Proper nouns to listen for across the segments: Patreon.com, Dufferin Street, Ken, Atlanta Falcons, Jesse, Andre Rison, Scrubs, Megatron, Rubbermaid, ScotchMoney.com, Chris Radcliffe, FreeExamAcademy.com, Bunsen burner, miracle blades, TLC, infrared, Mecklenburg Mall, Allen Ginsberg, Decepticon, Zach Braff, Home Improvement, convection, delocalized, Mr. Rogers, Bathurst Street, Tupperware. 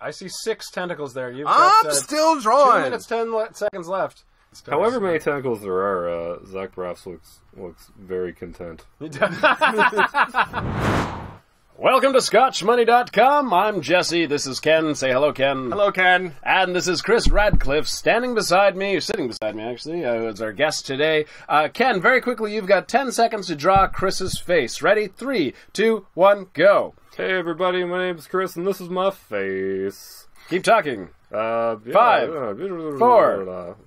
I see 6 tentacles there. You've got still drawing. 2 minutes, 10 seconds left. However many tentacles there are, Zach Braff looks very content. Welcome to ScotchMoney.com. I'm Jesse. This is Ken. Say hello, Ken. Hello, Ken. And this is Chris Radcliffe sitting beside me, actually, as our guest today. Ken, very quickly, you've got 10 seconds to draw Chris's face. Ready? 3, 2, 1, go. Hey, everybody. My name's Chris, and this is my face. Keep talking. 5, 4,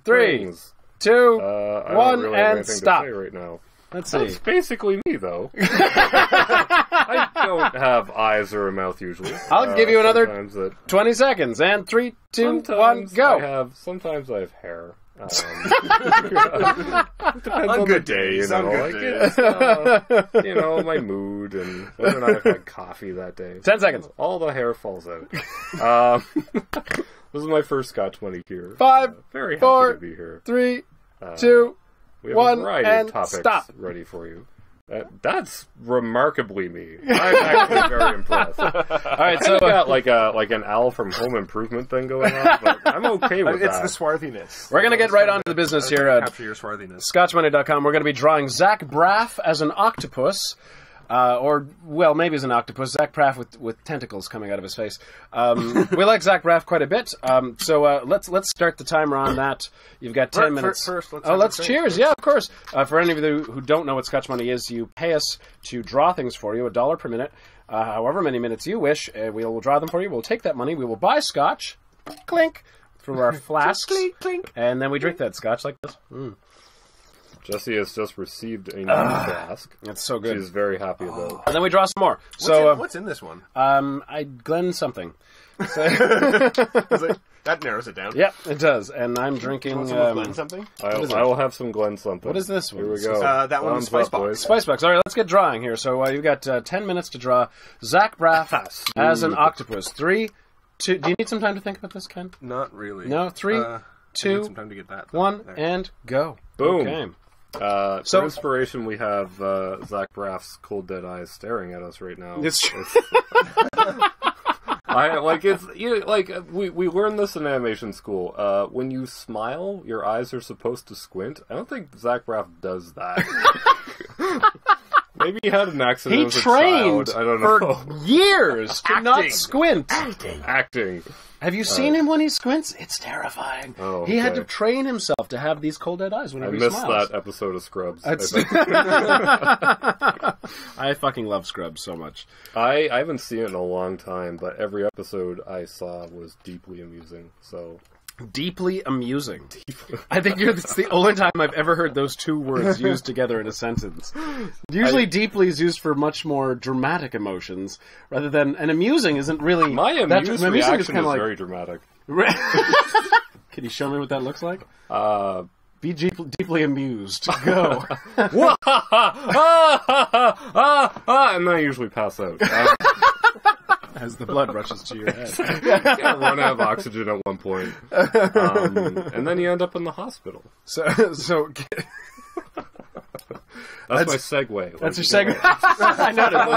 3, 2, 1, and stop. Right now. Let's see. That's basically me, though. I don't have eyes or a mouth usually. I'll give you another 20 seconds. And 3, 2, 1, go. Sometimes I have hair. On good days, you know, my mood and whether or not I've had coffee that day. 10 seconds. All the hair falls out. This is my first Scotch Money here. 5, 4, 3, 2, 1, and stop. Ready for you. That's remarkably me. I'm actually very impressed. All right, so I've got like an Al from Home Improvement thing going on, but I'm okay with that. It's the swarthiness. We're gonna get right on to the business here. Capture your swarthiness. ScotchMoney.com. We're gonna be drawing Zach Braff as an octopus, or well, maybe as an octopus. Zach Braff with tentacles coming out of his face. We like Zach Braff quite a bit. So let's start the timer on that. You've got 10 minutes. First, let's cheers. Yeah, of course. For any of you who don't know what Scotch Money is, you pay us to draw things for you, $1 per minute, however many minutes you wish. We'll draw them for you. We'll take that money. We will buy scotch, clink, through our flasks, clink, clink, and then we drink that scotch like this. Mm. Jesse has just received a new flask. That's so good. She's very happy about it. And then we draw some more. What's in this one? Glen something. So that narrows it down. Yep, it does. And I'm drinking Glen something. I will have some Glen something. What is this one? Here we go. That one is Spice Box. Spice Box. All right, let's get drawing here. So you've got 10 minutes to draw Zach Braff as an octopus. 3, 2. Do you need some time to think about this, Ken? Not really. No. 3, 2, 1, and go. Boom. Okay. So for inspiration, we have Zach Braff's cold dead eyes staring at us right now. It's true. We learned this in animation school. When you smile, your eyes are supposed to squint. I don't think Zach Braff does that. Maybe he had an accident. He trained a child. I don't know. For years to not squint. Acting. Have you seen him when he squints? It's terrifying. Oh, okay. He had to train himself to have these cold dead eyes whenever he smiles. I missed that episode of Scrubs. I fucking love Scrubs so much. I haven't seen it in a long time, but every episode I saw was deeply amusing. So. Deeply amusing. I think it's the only time I've ever heard those two words used together in a sentence. Usually deeply is used for much more dramatic emotions, rather than... And amusing isn't really... My amusing reaction is very dramatic. Can you show me what that looks like? Be deeply amused. Go. And I usually pass out. As the blood rushes to your head. You run out of oxygen at one point. And then you end up in the hospital. That's my segue. That's your segue. I noticed.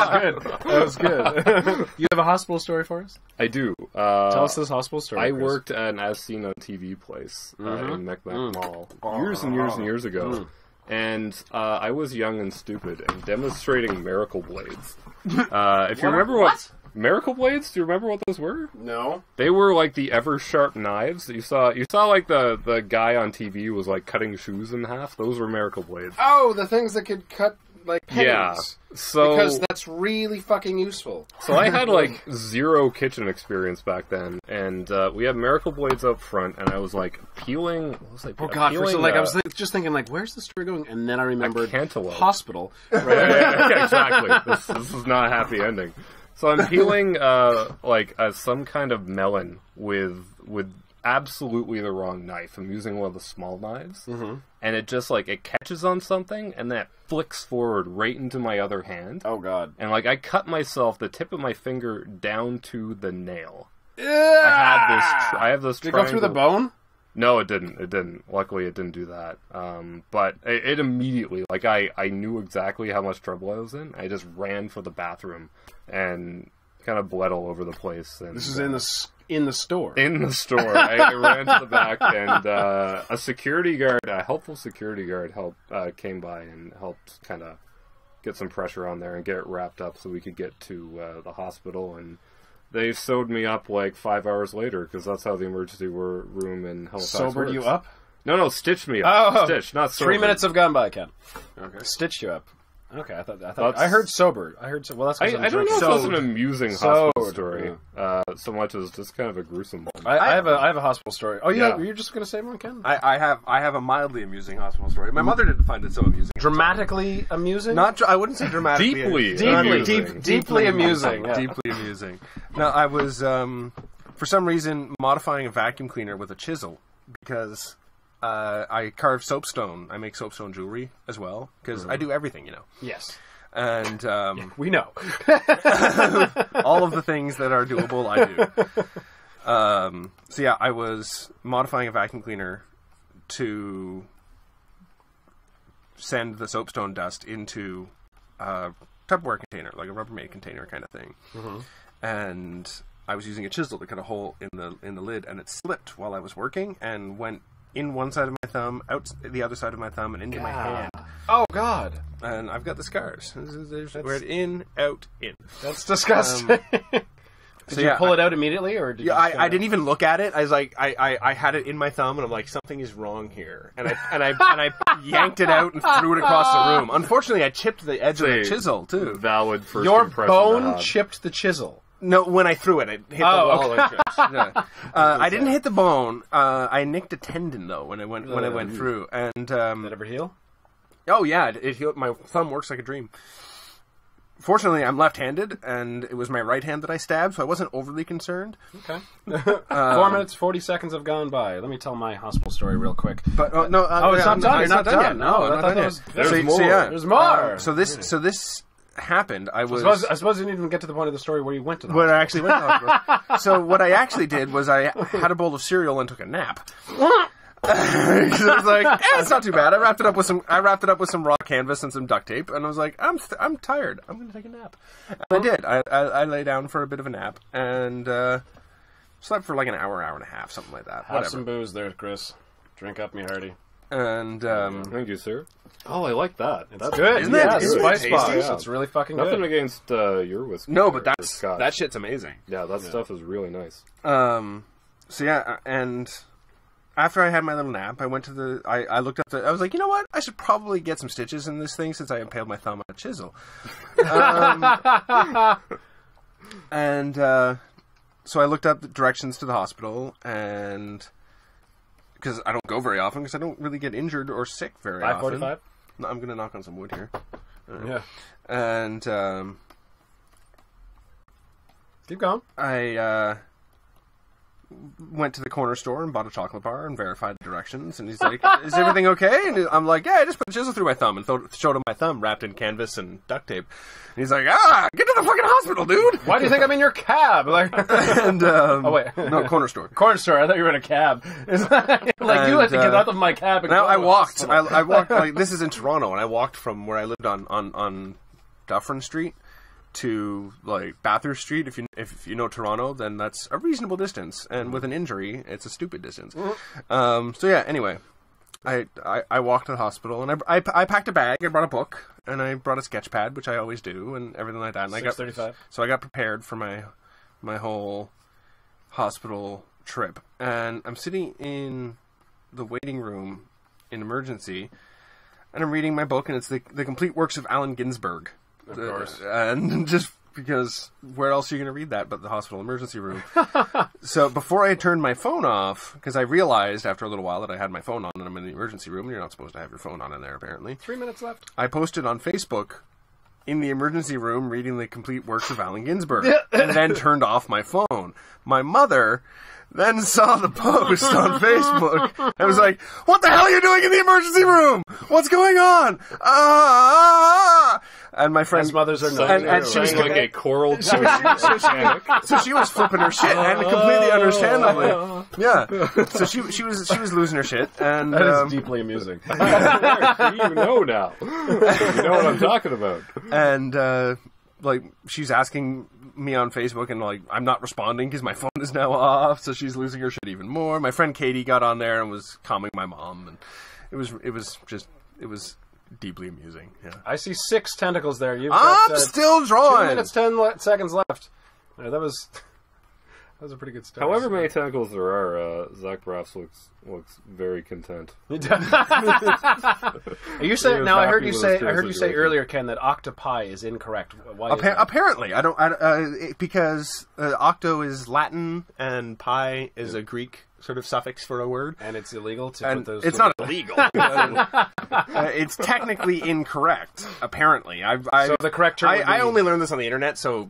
That was good. That was good. You have a hospital story for us? I do. Tell us this hospital story. I worked at an As Seen on TV place in Mecklenburg Mall years and years ago. Mm. And I was young and stupid and demonstrating miracle blades. If you remember what... Miracle blades? Do you remember what those were? No. They were like the ever sharp knives that you saw. You saw like the guy on TV was like cutting shoes in half. Those were miracle blades. Oh, the things that could cut like pennies. Yeah. So because that's really fucking useful. So I had like 0 kitchen experience back then, and we had miracle blades up front, and I was like peeling. I was just thinking like, where's the story going? And then I remembered hospital. Right? Yeah, exactly. This is not a happy ending. So I'm peeling some kind of melon with absolutely the wrong knife. I'm using one of the small knives, and it just it catches on something, and then it flicks forward right into my other hand. Oh god! And I cut myself the tip of my finger down to the nail. Yeah! I have this. Did it go through the bone? No, it didn't. It didn't. Luckily, it didn't do that. But it immediately, I knew exactly how much trouble I was in. I just ran for the bathroom. And kind of bled all over the place. And this is in the store. In the store. I ran to the back, and a security guard, a helpful security guard, came by and helped kind of get some pressure on there and get it wrapped up so we could get to the hospital. And they sewed me up like 5 hours later, because that's how the emergency room in Halifax works. Sobered you up? No, no, stitched me up. Oh, stitched, not sobered. 3 minutes have gone by, Ken. Okay. Stitched you up. Okay, I thought I heard sobered. I heard well, that's I don't know if it was an amusing hospital story, yeah, so much as just kind of a gruesome one. I have a hospital story. Oh, yeah, you're just gonna say one, Ken? I have a mildly amusing hospital story. My mother didn't find it so amusing. Dramatically amusing? Not. I wouldn't say dramatically. Deeply amusing. Yeah. Deeply amusing. Now, I was for some reason modifying a vacuum cleaner with a chisel because I carve soapstone. I make soapstone jewelry as well, because I do everything, you know. Yes. And we know. All of the things that are doable, I do. So yeah, I was modifying a vacuum cleaner to send the soapstone dust into a Tupperware container, like a Rubbermaid container kind of thing. Mm-hmm. And I was using a chisel to cut a hole in the lid, and it slipped while I was working and went in one side of my thumb, out the other side of my thumb, and into my hand. Oh, God. And I've got the scars. We're in, out, in. That's disgusting. Did you pull it out immediately? Or did you I didn't even look at it. I was like, I had it in my thumb, and I'm like, something is wrong here. And I yanked it out and threw it across the room. Unfortunately, I chipped the edge of the chisel, too. Valid first impression. Your bone chipped the chisel. No, when I threw it, I hit the wall. Yeah. I didn't hit the bone. I nicked a tendon though when I went through. And did it ever heal? Oh yeah, it healed. My thumb works like a dream. Fortunately, I'm left-handed, and it was my right hand that I stabbed, so I wasn't overly concerned. Okay. 4 minutes, 40 seconds have gone by. Let me tell my hospital story real quick. But it's not done. There's more. So this happened. I suppose you didn't even get to the point of the story where you went to the hospital. I actually went to the hospital. So what I actually did was I had a bowl of cereal and took a nap. So I was like, it's not too bad. I wrapped it up with some raw canvas and some duct tape, and I was like, I'm tired. I'm going to take a nap. And I did. I lay down for a bit of a nap and slept for like an hour, hour and a half, something like that. Have some booze there, Chris. Drink up, me hearty. And thank you, sir. Oh, I like that. That's good, isn't it? It's spice box. Yeah. It's really fucking good. Nothing against your whiskey. No, but that shit's amazing. Yeah, that stuff is really nice. So yeah, and after I had my little nap, I went to the. I looked up the. I was like, you know what? I should probably get some stitches in this thing since I impaled my thumb on a chisel. And so I looked up the directions to the hospital and. Because I don't go very often, because I don't really get injured or sick very often. 5:45? No, I'm going to knock on some wood here. Yeah. And, keep going. I went to the corner store and bought a chocolate bar and verified the directions. And he's like, is everything okay? And I'm like, yeah, I just put a chisel through my thumb and showed him my thumb wrapped in canvas and duct tape. And he's like, get to the fucking hospital, dude! Why do you think I'm in your cab? Like, and, oh, wait. No, corner store. Corner store, I thought you were in a cab. You had to get out of my cab and go. I walked. I walked, like, this is in Toronto, and I walked from where I lived on Dufferin Street to like Bathurst Street. If you know Toronto, then that's a reasonable distance, and with an injury, it's a stupid distance. So yeah. Anyway, I walked to the hospital, and I packed a bag. I brought a book, and I brought a sketch pad, which I always do, and everything like that. And 6:35. So I got prepared for my whole hospital trip, and I'm sitting in the waiting room in emergency, and I'm reading my book, and it's the complete works of Allen Ginsberg. Of course. And just because where else are you going to read that but the hospital emergency room? So before I turned my phone off, because I realized after a little while that I had my phone on and I'm in the emergency room, and you're not supposed to have your phone on in there, apparently. 3 minutes left. I posted on Facebook, in the emergency room, reading the complete works of Allen Ginsberg, and then turned off my phone. My mother then saw the post on Facebook and was like, what the hell are you doing in the emergency room? What's going on? And my friend's mothers are not. And she was like a choral tune. So she was flipping her shit, and completely understandably. Yeah. So she was losing her shit, and that is deeply amusing. You know now. You know what I'm talking about. And like, she's asking me on Facebook, and, like, I'm not responding because my phone is now off, so she's losing her shit even more. My friend Katie got on there and was calming my mom, and it was deeply amusing. Yeah. I see 6 tentacles there. You've got, I'm still drawing! 2 minutes, 10 seconds left. Yeah, that was a pretty good start. However many tentacles there are, Zach Braff looks very content. You said now. I heard you say earlier, Ken, that octopi is incorrect. Why is that? Apparently, I don't. Because octo is Latin and pi is a Greek sort of suffix for a word, and it's illegal to put those. It's not illegal. It's technically incorrect. Apparently, so the correct term. I only learned this on the internet, so.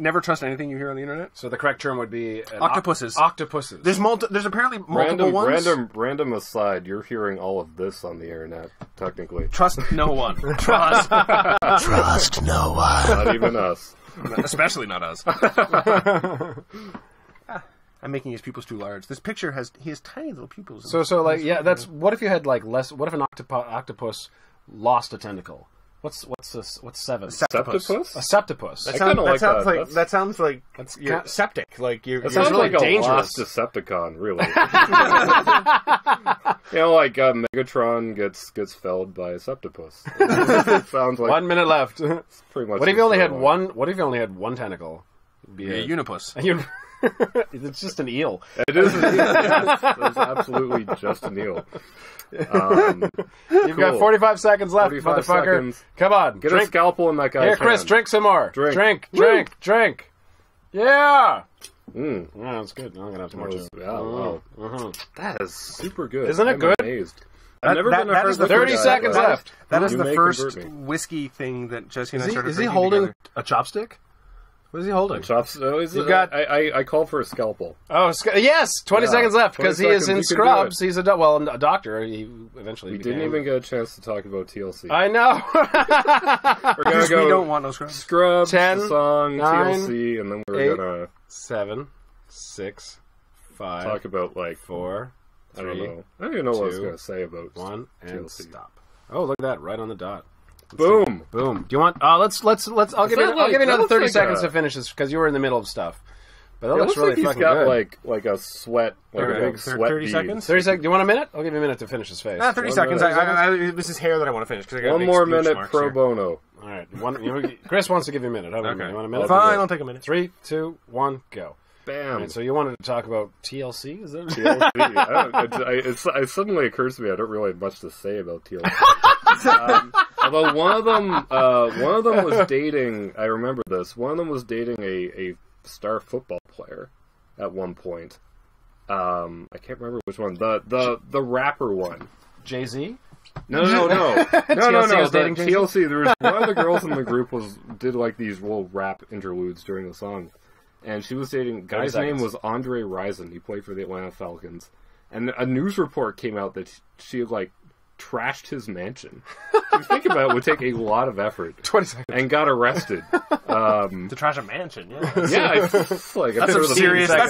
Never trust anything you hear on the internet. So the correct term would be octopuses. Octopuses. There's apparently multiple ones. Random aside, you're hearing all of this on the internet, technically. Trust no one. Trust no one. Not even us. Especially not us. I'm making his pupils too large. This picture he has tiny little pupils. So like, yeah, that's what if you had like less. What if an octopus lost a tentacle? What's this? What's 7? A septopus. A septopus. That sounds like that's septic. Like you're sounds really like dangerous. A lost Decepticon, really. You know, like Megatron gets felled by a septopus. Sounds like 1 minute left. It's pretty much. What if you only had 1 tentacle? It'd be a unipus. It's just an eel. It is an eel. It's absolutely just an eel. You've got 45 seconds left, motherfucker. Seconds. Come on. Get a scalpel in that guy's hand. Here, Chris, drink some more. Drink. Yeah. Mm. Yeah, that's good. I'm going to have to watch it. Yeah, wow. That is super good. Isn't it good? I'm amazed. I've never been a first 30 seconds left. That is the first whiskey thing that Jesse and I started drinking. Is he holding a chopstick? What is he holding? I called for a scalpel. Oh, yes! 20 seconds left, because he is in Scrubs. He's a doctor. He eventually didn't even get a chance to talk about TLC. I know! We're going to go we don't want no Scrubs. Scrubs, 10, the song, 9, TLC, and then we're going to... 7, 6, 5... Talk about, like... 4, 3, I don't know. I don't even know what I was going to say about 1, and TLC. Stop. Oh, look at that, right on the dot. Boom! Boom! Do you want? Let's. I'll give you another 30 seconds to finish this because you were in the middle of stuff. But that looks really fucking good. He's got like a sweat, like a big sweat. 30 seconds. 30 seconds. Do you want a minute? I'll give you a minute to finish his face. 30 seconds. This is hair that I want to finish. 1 more minute pro bono. All right. Chris wants to give you a minute. Okay. You want a minute? Fine. I'll take a minute. 3, 2, 1, go. Bam. Right, so you wanted to talk about TLC? Is that TLC? It suddenly occurs to me I don't really have much to say about TLC. Although one of them was dating. I remember this. One of them was dating a star football player at one point. I can't remember which one. The rapper one. Jay-Z. No. TLC was dating TLC. There was one of the girls in the group did like these little rap interludes during the song. And she was dating... guy's name was Andre Rison. He played for the Atlanta Falcons. And a news report came out that she had, like, trashed his mansion. If you think about it, would take a lot of effort. 20 seconds. And got arrested. To trash a mansion, yeah. Yeah. That's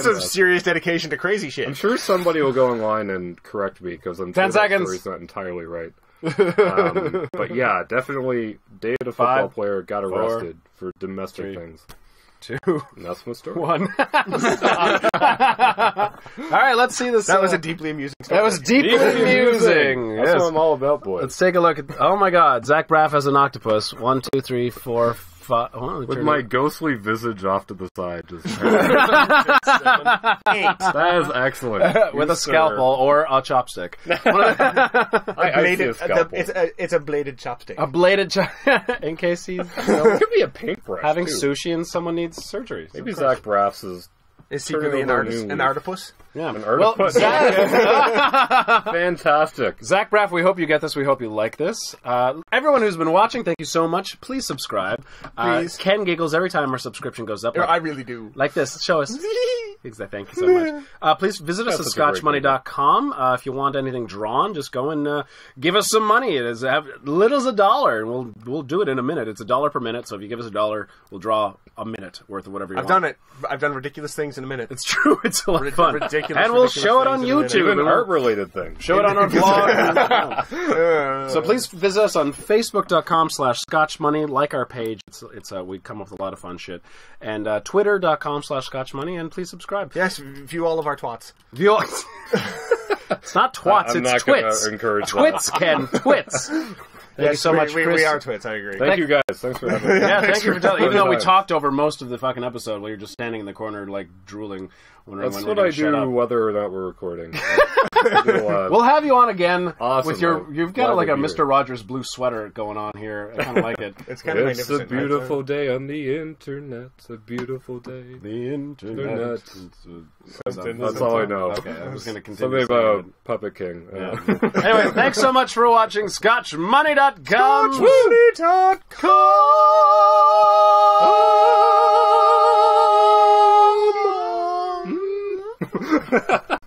some serious dedication to crazy shit. I'm sure somebody will go online and correct me, because I'm sure that story's not entirely right. But yeah, definitely dated a football player, got arrested for domestic things. 2. That's my story. 1. All right, let's see this. That was a deeply amusing story. That was deeply amusing. Yes. That's what I'm all about, boys. Let's take a look at. Oh my God, Zach Braff as an octopus. 1, 2, 3, 4, 5. Oh, with my ghostly visage off to the side. Just 7, 8. That is excellent. With a scalpel or a chopstick. It's a bladed chopstick. A bladed chopstick. In case he's. It could be a paintbrush. Having sushi and someone needs surgery. Maybe Zach Braff's is he really an artipus? Yeah, an artipus. Well, Zach... Fantastic. Zach Braff, we hope you get this. We hope you like this. Everyone who's been watching, thank you so much. Please subscribe. Please. Ken giggles every time our subscription goes up. Like, I really do. Like this. Show us. Exactly. Thank you so much. Please visit us at ScotchMoney.com. If you want anything drawn, just go and give us some money. It is little as a dollar, and we'll do it in a minute. It's $1 per minute, so if you give us $1, we'll draw a minute worth of whatever you want. I've done it. I've done ridiculous things. in a minute. It's true. It's a lot of fun. Ridiculous, and we'll show it on YouTube. An art-related thing. Show it on our blog. So please visit us on Facebook.com/ScotchMoney. Like our page. It's we come up with a lot of fun shit. And Twitter.com/ScotchMoney. And please subscribe. Yes, view all of our twats. View all... It's not twats, it's not twits. Encourage twits, Ken. Twits. Thank you so much, Chris. We are twits, I agree. Thank you, guys. Thanks for having me. Yeah, thank you for telling me. Even though we talked over most of the fucking episode, we were just standing in the corner, like, drooling. That's what I do, whether or not we're recording. We'll have you on again. Awesome. With your, you've got, like, a Mr. Rogers blue sweater going on here. I kind of like it. It's kind of magnificent. It's a beautiful day on the internet. It's a beautiful day. The internet. That's all I know. Okay, I was going to continue. Something about Puppet King. Anyway, thanks so much for watching ScotchMoney.com. ScotchMoney.com.